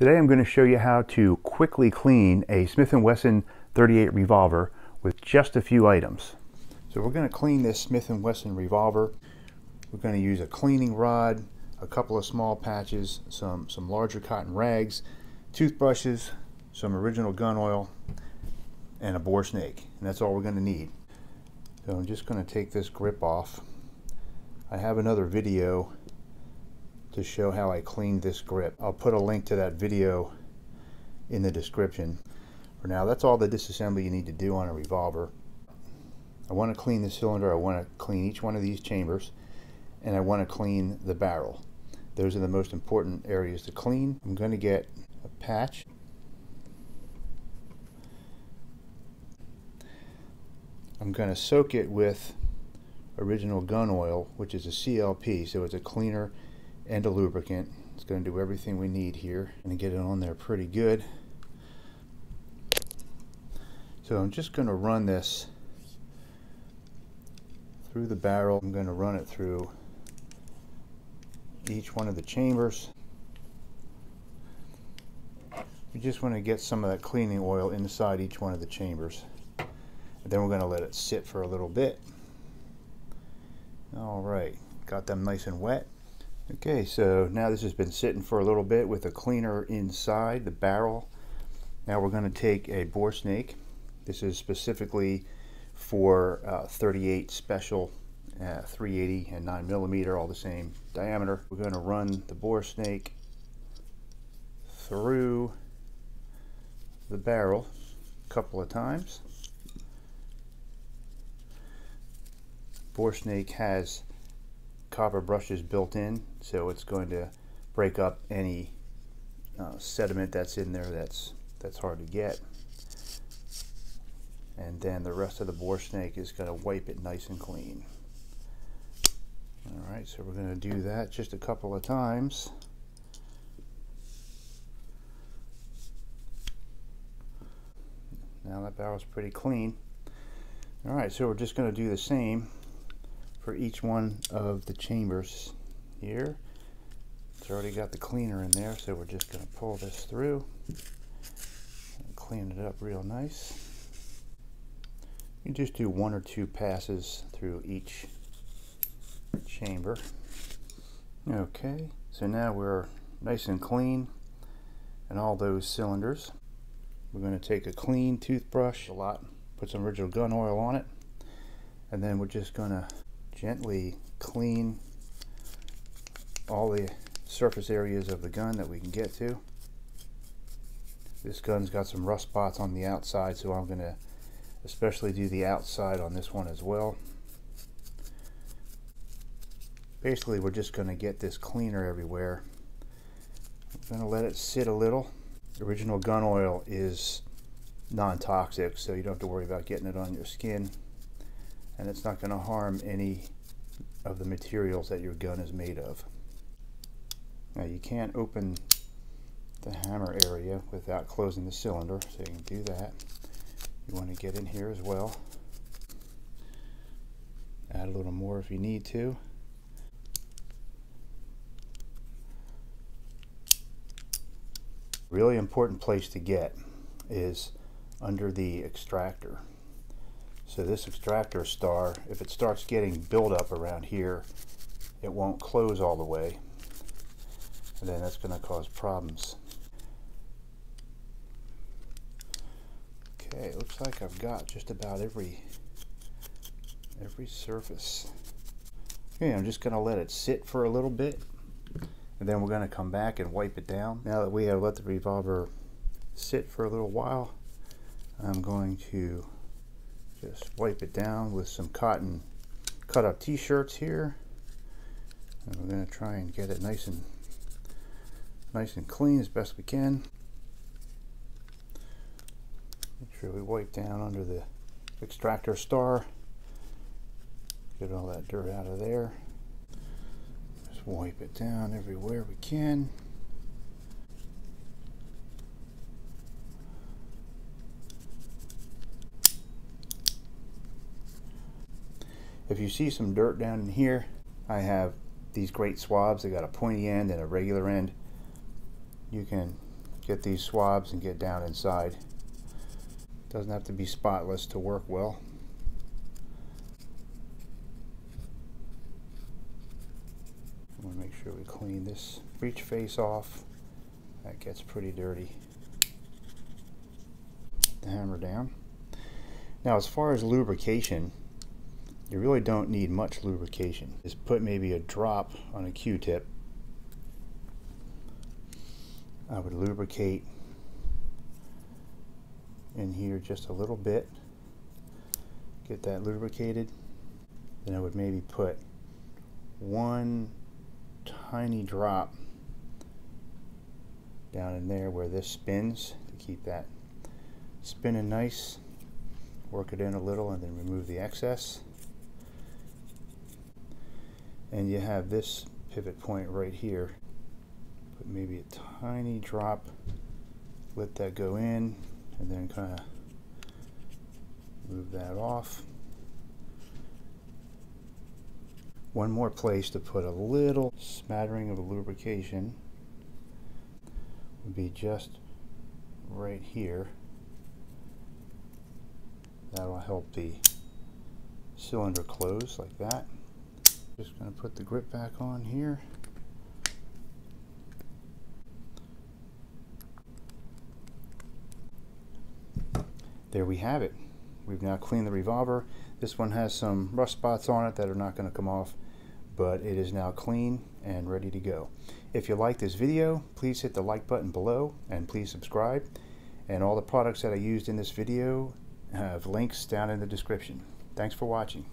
Today I'm going to show you how to quickly clean a Smith & Wesson 38 revolver with just a few items. So we're going to clean this Smith & Wesson revolver. We're going to use a cleaning rod, a couple of small patches, some larger cotton rags, toothbrushes, some original gun oil, and a Boresnake. And that's all we're going to need. So I'm just going to take this grip off. I have another video to show how I cleaned this grip. I'll put a link to that video in the description. For now, that's all the disassembly you need to do on a revolver. I want to clean the cylinder, I want to clean each one of these chambers, and I want to clean the barrel. Those are the most important areas to clean. I'm going to get a patch. I'm going to soak it with original gun oil, which is a CLP, so it's a cleaner and a lubricant. It's going to do everything we need here. I'm going to get it on there pretty good. So I'm just going to run this through the barrel. I'm going to run it through each one of the chambers. We just want to get some of that cleaning oil inside each one of the chambers. And then we're going to let it sit for a little bit. All right, got them nice and wet. Okay, so now this has been sitting for a little bit with a cleaner inside the barrel. Now we're going to take a Boresnake. This is specifically for 38 special, 380 and 9mm, all the same diameter. We're going to run the Boresnake through the barrel a couple of times. Boresnake has copper brushes built in, so it's going to break up any sediment that's in there that's hard to get. And then the rest of the Boresnake is going to wipe it nice and clean. All right, so we're going to do that just a couple of times. Now that barrel's pretty clean. All right, so we're just going to do the same for each one of the chambers here. It's already got the cleaner in there, so we're just going to pull this through and clean it up real nice. You just do one or two passes through each chamber. Okay, so now we're nice and clean and all those cylinders. We're going to take a clean toothbrush, put some original gun oil on it, and then we're just going to gently clean all the surface areas of the gun that we can get to. This gun's got some rust spots on the outside, so I'm going to especially do the outside on this one as well. Basically, we're just going to get this cleaner everywhere. I'm going to let it sit a little. Original gun oil is non-toxic, so you don't have to worry about getting it on your skin. And it's not going to harm any of the materials that your gun is made of. Now you can't open the hammer area without closing the cylinder, so you can do that. You want to get in here as well. Add a little more if you need to. Really important place to get is under the extractor. So this extractor star, if it starts getting buildup around here, it won't close all the way, and then that's going to cause problems. Okay, looks like I've got just about every surface. Okay, I'm just going to let it sit for a little bit, and then we're going to come back and wipe it down. Now that we have let the revolver sit for a little while, I'm going to just wipe it down with some cotton cut up t-shirts here, and we're going to try and get it nice and clean as best we can. Make sure we wipe down under the extractor star, get all that dirt out of there. Just wipe it down everywhere we can. If you see some dirt down in here, I have these great swabs. They got a pointy end and a regular end. You can get these swabs and get down inside. Doesn't have to be spotless to work well. I want to make sure we clean this breech face off. That gets pretty dirty. The hammer down. Now, as far as lubrication, you really don't need much lubrication. Just put maybe a drop on a Q-tip. I would lubricate in here just a little bit, get that lubricated. Then I would maybe put one tiny drop down in there where this spins to keep that spinning nice. Work it in a little and then remove the excess. And you have this pivot point right here. Put maybe a tiny drop, let that go in, and then kind of move that off. One more place to put a little smattering of lubrication would be just right here. That'll help the cylinder close like that. Just going to put the grip back on here. There we have it. We've now cleaned the revolver. This one has some rust spots on it that are not going to come off, but it is now clean and ready to go. If you like this video, please hit the like button below and please subscribe. And all the products that I used in this video have links down in the description. Thanks for watching.